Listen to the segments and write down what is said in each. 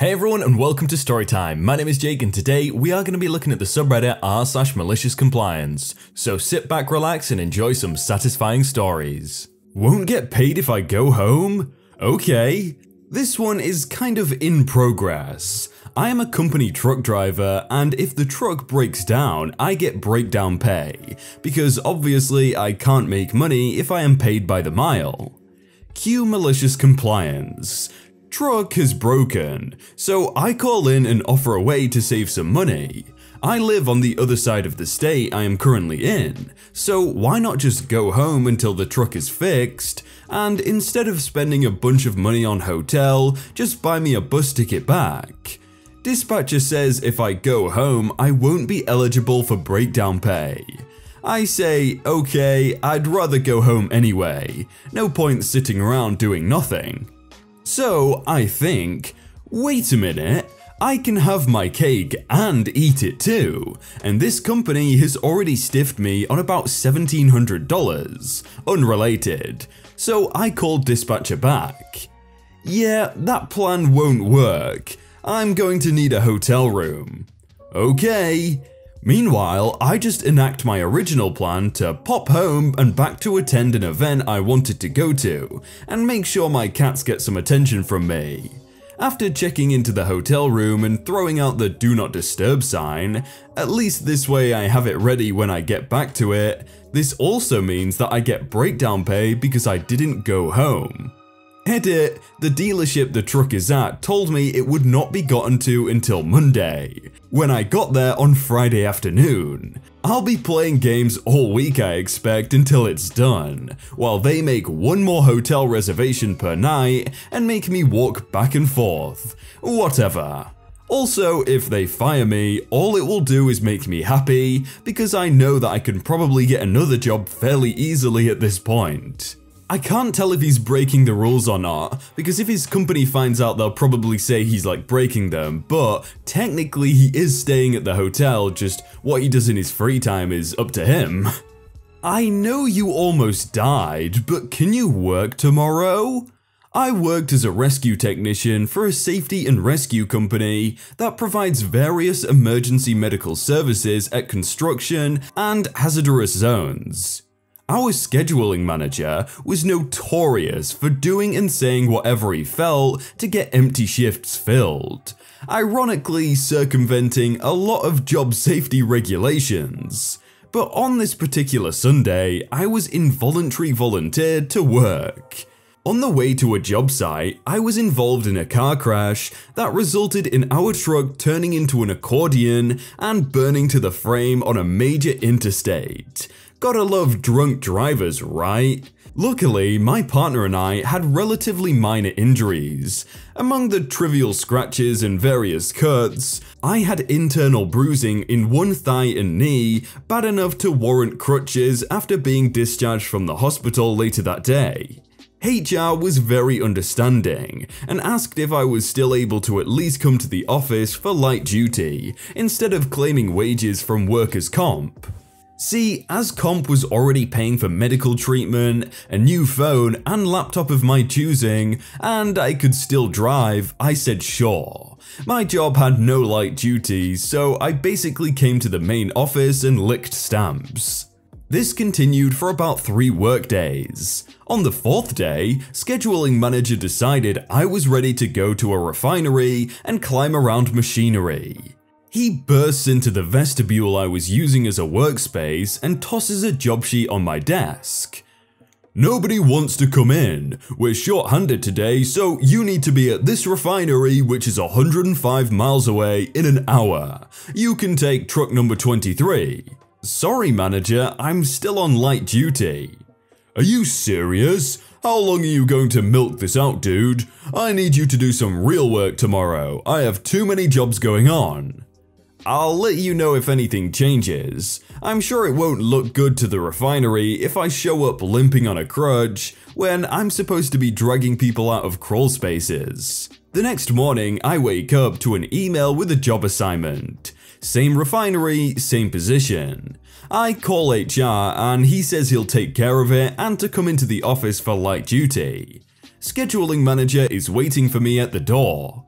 Hey everyone and welcome to Storytime. My name is Jake and today we are going to be looking at the subreddit r/maliciouscompliance. So sit back, relax and enjoy some satisfying stories. Won't get paid if I go home? Okay. This one is kind of in progress. I am a company truck driver and if the truck breaks down, I get breakdown pay. Because obviously I can't make money if I am paid by the mile. Cue malicious compliance. Truck has broken, so I call in and offer a way to save some money. I live on the other side of the state I am currently in, so why not just go home until the truck is fixed, and instead of spending a bunch of money on hotel, just buy me a bus ticket back. Dispatcher says if I go home, I won't be eligible for breakdown pay. I say, okay, I'd rather go home anyway. No point sitting around doing nothing. So I think, wait a minute, I can have my cake and eat it too, and this company has already stiffed me on about $1,700, unrelated, so I called dispatcher back. Yeah, that plan won't work, I'm going to need a hotel room. Okay. Meanwhile, I just enact my original plan to pop home and back to attend an event I wanted to go to, and make sure my cats get some attention from me. After checking into the hotel room and throwing out the do not disturb sign, at least this way I have it ready when I get back to it, this also means that I get breakdown pay because I didn't go home. Edit, the dealership the truck is at told me it would not be gotten to until Monday, when I got there on Friday afternoon. I'll be playing games all week I expect until it's done, while they make one more hotel reservation per night and make me walk back and forth. Whatever. Also, if they fire me, all it will do is make me happy, because I know that I can probably get another job fairly easily at this point. I can't tell if he's breaking the rules or not, because if his company finds out they'll probably say he's like breaking them, but technically he is staying at the hotel, just what he does in his free time is up to him. I know you almost died, but can you work tomorrow? I worked as a rescue technician for a safety and rescue company that provides various emergency medical services at construction and hazardous zones. Our scheduling manager was notorious for doing and saying whatever he felt to get empty shifts filled, ironically circumventing a lot of job safety regulations. But on this particular Sunday, I was involuntarily volunteered to work. On the way to a job site, I was involved in a car crash that resulted in our truck turning into an accordion and burning to the frame on a major interstate. Gotta love drunk drivers, right? Luckily, my partner and I had relatively minor injuries. Among the trivial scratches and various cuts, I had internal bruising in one thigh and knee, bad enough to warrant crutches after being discharged from the hospital later that day. HR was very understanding and asked if I was still able to at least come to the office for light duty, instead of claiming wages from workers' comp. See, as comp was already paying for medical treatment, a new phone and laptop of my choosing, and I could still drive, I said sure. My job had no light duty, so I basically came to the main office and licked stamps. This continued for about 3 workdays. On the 4th day, scheduling manager decided I was ready to go to a refinery and climb around machinery. He bursts into the vestibule I was using as a workspace and tosses a job sheet on my desk. "Nobody wants to come in. We're short-handed today, so you need to be at this refinery, which is 105 miles away, in an hour. You can take truck number 23. "Sorry, manager, I'm still on light duty." "Are you serious? How long are you going to milk this out, dude? I need you to do some real work tomorrow. I have too many jobs going on." "I'll let you know if anything changes. I'm sure it won't look good to the refinery if I show up limping on a crutch when I'm supposed to be dragging people out of crawl spaces." The next morning, I wake up to an email with a job assignment. Same refinery, same position. I call HR and he says he'll take care of it and to come into the office for light duty. Scheduling manager is waiting for me at the door.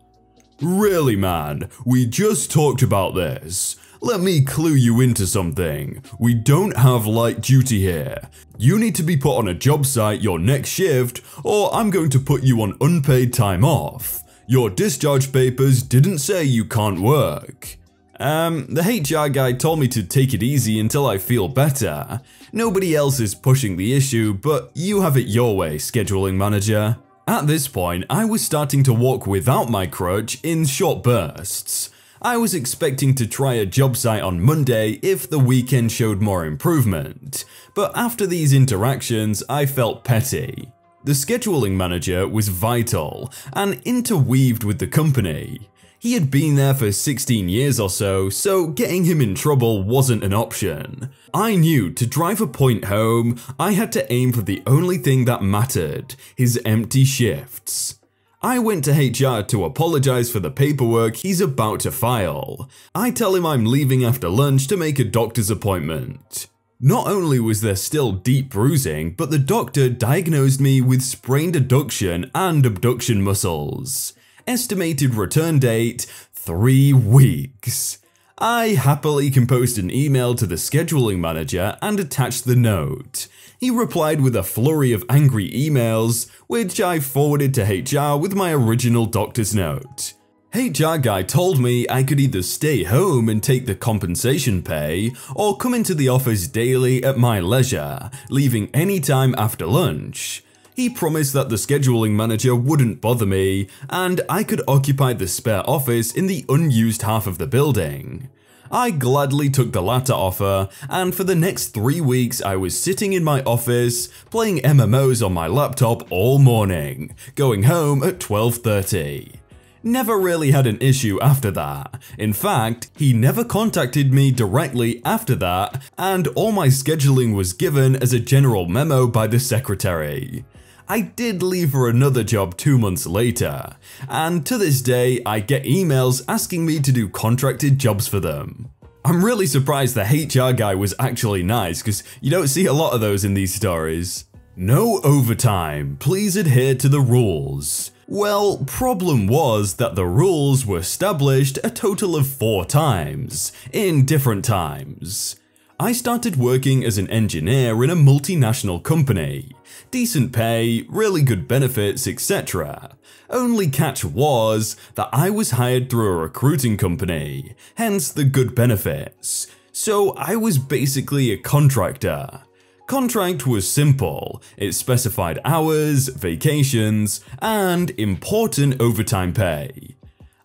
Really, man, we just talked about this. Let me clue you into something. We don't have light duty here. You need to be put on a job site your next shift, or I'm going to put you on unpaid time off. Your discharge papers didn't say you can't work. The HR guy told me to take it easy until I feel better. Nobody else is pushing the issue, but you have it your way, scheduling manager. At this point, I was starting to walk without my crutch in short bursts. I was expecting to try a job site on Monday if the weekend showed more improvement, but after these interactions, I felt petty. The scheduling manager was vital and interweaved with the company. He had been there for 16 years or so, so getting him in trouble wasn't an option. I knew to drive a point home, I had to aim for the only thing that mattered, his empty shifts. I went to HR to apologize for the paperwork he's about to file. I tell him I'm leaving after lunch to make a doctor's appointment. Not only was there still deep bruising, but the doctor diagnosed me with sprained adduction and abduction muscles. Estimated return date, 3 weeks. I happily composed an email to the scheduling manager and attached the note. He replied with a flurry of angry emails, which I forwarded to HR with my original doctor's note. HR guy told me I could either stay home and take the compensation pay, or come into the office daily at my leisure, leaving any time after lunch. He promised that the scheduling manager wouldn't bother me, and I could occupy the spare office in the unused half of the building. I gladly took the latter offer, and for the next 3 weeks I was sitting in my office, playing MMOs on my laptop all morning, going home at 12:30. Never really had an issue after that. In fact, he never contacted me directly after that, and all my scheduling was given as a general memo by the secretary. I did leave for another job 2 months later, and to this day I get emails asking me to do contracted jobs for them. I'm really surprised the HR guy was actually nice, because you don't see a lot of those in these stories. No overtime, please adhere to the rules. Well, problem was that the rules were established a total of 4 times, in different times. I started working as an engineer in a multinational company. Decent pay, really good benefits, etc. Only catch was that I was hired through a recruiting company, hence the good benefits. So I was basically a contractor. Contract was simple. It specified hours, vacations, and important overtime pay.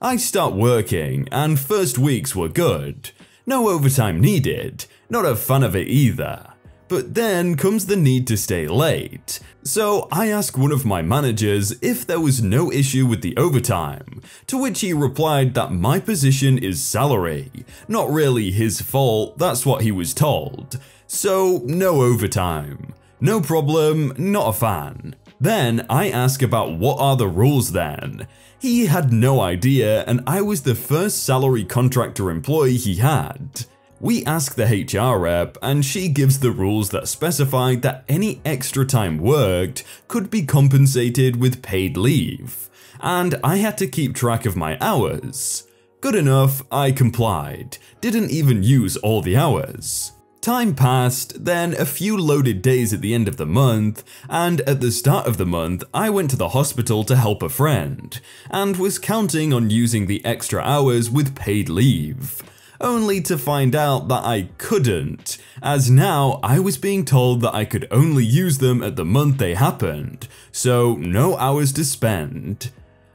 I start working, and first weeks were good. No overtime needed. Not a fan of it either. But then comes the need to stay late. So I asked one of my managers if there was no issue with the overtime, to which he replied that my position is salary. Not really his fault, that's what he was told. So no overtime. No problem, not a fan. Then I ask about what are the rules then. He had no idea, and I was the first salary contractor employee he had. We ask the HR rep, and she gives the rules that specified that any extra time worked could be compensated with paid leave, and I had to keep track of my hours. Good enough, I complied, didn't even use all the hours. Time passed, then a few loaded days at the end of the month, and at the start of the month, I went to the hospital to help a friend, and was counting on using the extra hours with paid leave. Only to find out that I couldn't, as now I was being told that I could only use them at the month they happened, so no hours to spend.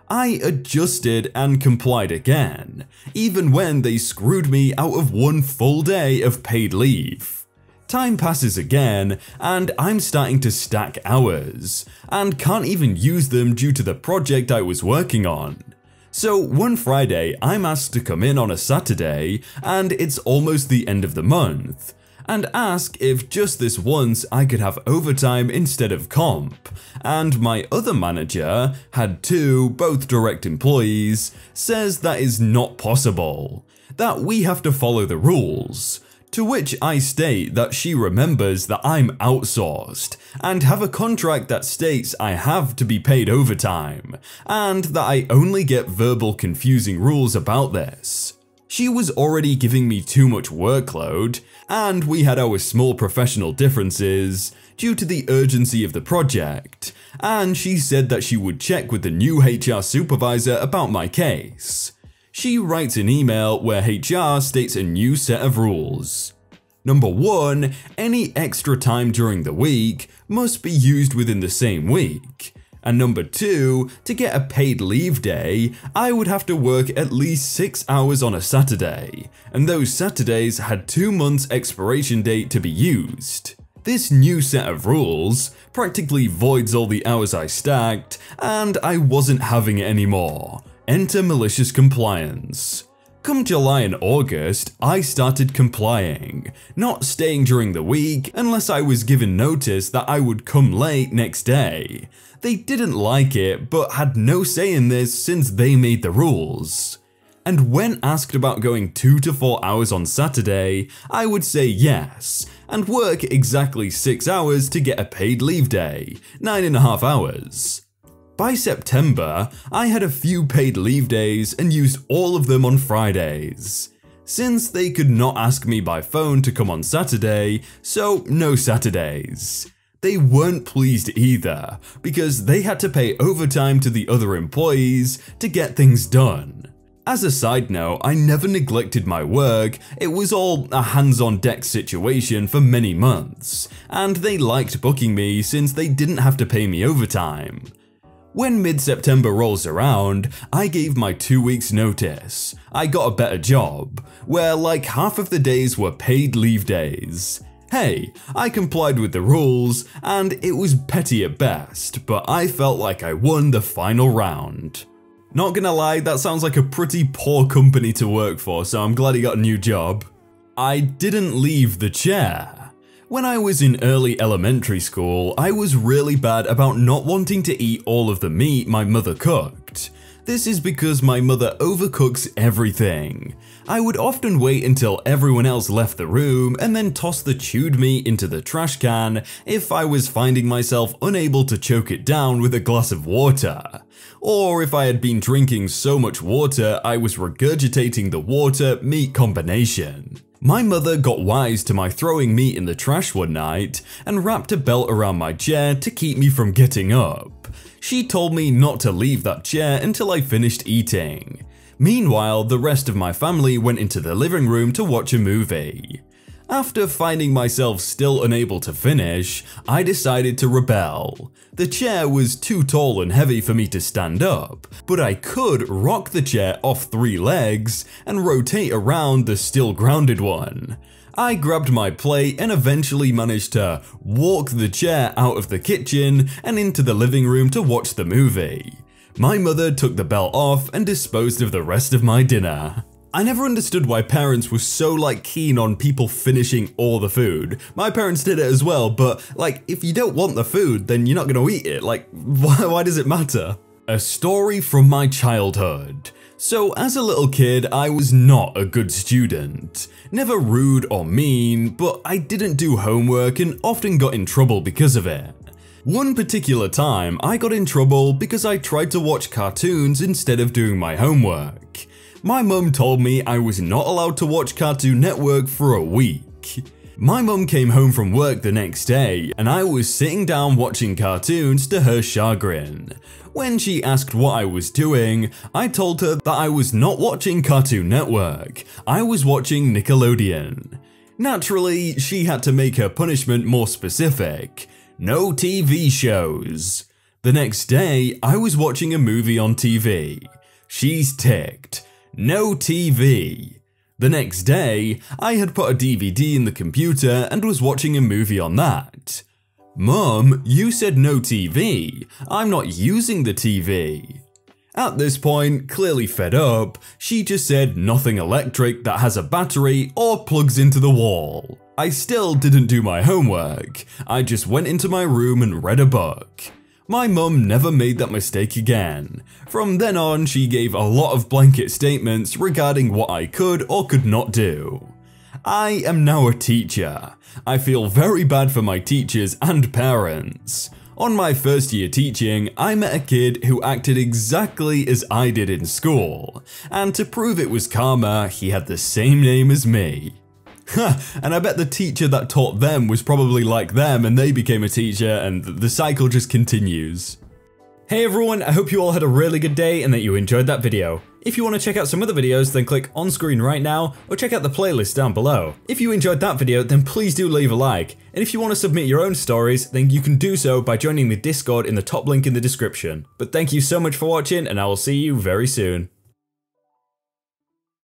I adjusted and complied again, even when they screwed me out of 1 full day of paid leave. Time passes again, and I'm starting to stack hours, and can't even use them due to the project I was working on. So one Friday, I'm asked to come in on a Saturday, and it's almost the end of the month, and ask if just this once I could have overtime instead of comp, and my other manager, had 2, both direct employees, says that is not possible, that we have to follow the rules. To which I state that she remembers that I'm outsourced and have a contract that states I have to be paid overtime and that I only get verbal confusing rules about this. She was already giving me too much workload, and we had our small professional differences due to the urgency of the project, and she said that she would check with the new HR supervisor about my case. She writes an email where HR states a new set of rules. Number 1, any extra time during the week must be used within the same week. And number 2, to get a paid leave day, I would have to work at least 6 hours on a Saturday, and those Saturdays had 2 months expiration date to be used. This new set of rules practically voids all the hours I stacked, and I wasn't having it anymore. Enter malicious compliance. Come July and August, I started complying, not staying during the week unless I was given notice that I would come late next day. They didn't like it but had no say in this since they made the rules. And when asked about going 2 to 4 hours on Saturday, I would say yes, and work exactly 6 hours to get a paid leave day, 9.5 hours. By September, I had a few paid leave days and used all of them on Fridays. Since they could not ask me by phone to come on Saturday, so no Saturdays. They weren't pleased either, because they had to pay overtime to the other employees to get things done. As a side note, I never neglected my work, it was all a hands-on-deck situation for many months, and they liked booking me since they didn't have to pay me overtime. When mid-September rolls around, I gave my 2 weeks notice. I got a better job, where like half of the days were paid leave days. Hey, I complied with the rules, and it was petty at best, but I felt like I won the final round. Not gonna lie, that sounds like a pretty poor company to work for, so I'm glad he got a new job. I didn't leave the chair. When I was in early elementary school, I was really bad about not wanting to eat all of the meat my mother cooked. This is because my mother overcooks everything. I would often wait until everyone else left the room and then toss the chewed meat into the trash can if I was finding myself unable to choke it down with a glass of water. Or if I had been drinking so much water I was regurgitating the water-meat combination. My mother got wise to my throwing meat in the trash one night and wrapped a belt around my chair to keep me from getting up. She told me not to leave that chair until I finished eating. Meanwhile, the rest of my family went into the living room to watch a movie. After finding myself still unable to finish, I decided to rebel. The chair was too tall and heavy for me to stand up, but I could rock the chair off 3 legs and rotate around the still grounded one. I grabbed my plate and eventually managed to walk the chair out of the kitchen and into the living room to watch the movie. My mother took the belt off and disposed of the rest of my dinner. I never understood why parents were so keen on people finishing all the food. My parents did it as well, but if you don't want the food then you're not gonna eat it, why does it matter? A story from my childhood. So as a little kid I was not a good student. Never rude or mean, but I didn't do homework and often got in trouble because of it. One particular time I got in trouble because I tried to watch cartoons instead of doing my homework. My mum told me I was not allowed to watch Cartoon Network for a week. My mum came home from work the next day and I was sitting down watching cartoons to her chagrin. When she asked what I was doing, I told her that I was not watching Cartoon Network, I was watching Nickelodeon. Naturally, she had to make her punishment more specific. No TV shows. The next day, I was watching a movie on TV. She's ticked. No TV. The next day, I had put a DVD in the computer and was watching a movie on that. Mum, you said no TV. I'm not using the TV. At this point, clearly fed up, she just said nothing electric that has a battery or plugs into the wall. I still didn't do my homework. I just went into my room and read a book. My mum never made that mistake again. From then on, she gave a lot of blanket statements regarding what I could or could not do. I am now a teacher. I feel very bad for my teachers and parents. On my first year teaching, I met a kid who acted exactly as I did in school, and to prove it was karma, he had the same name as me. And I bet the teacher that taught them was probably like them and they became a teacher and the cycle just continues. Hey everyone, I hope you all had a really good day and that you enjoyed that video. If you want to check out some other videos, then click on screen right now or check out the playlist down below. If you enjoyed that video, then please do leave a like. And if you want to submit your own stories, then you can do so by joining the Discord in the top link in the description. But thank you so much for watching and I will see you very soon.